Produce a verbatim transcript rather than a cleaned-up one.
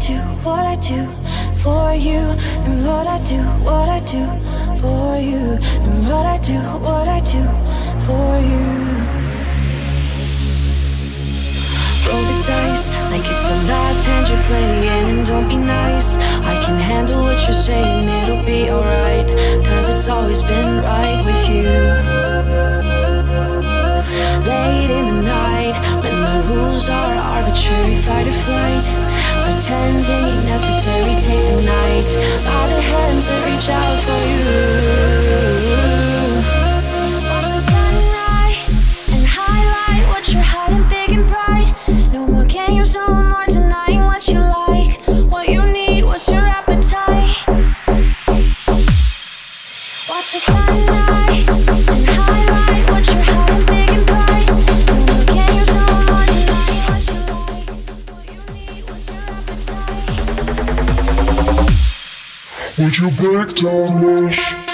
do, what I do for you, and what I do, what I do for you, and what I do, what I do for you. Roll the dice like it's the last hand you're playing, and don't be nice. I can handle what you're saying, it'll be alright, 'cause it's always been right with you. Late in the night, when the rules are arbitrary, fight or flight, pretending necessary, take the night by the hands that reach out for you. Watch the sunrise and highlight what you're hiding big and bright. No more games, no more denying what you like, what you need, what's your appetite. Watch the sunrise and highlight what you're hiding big and bright. Would you break down, wish?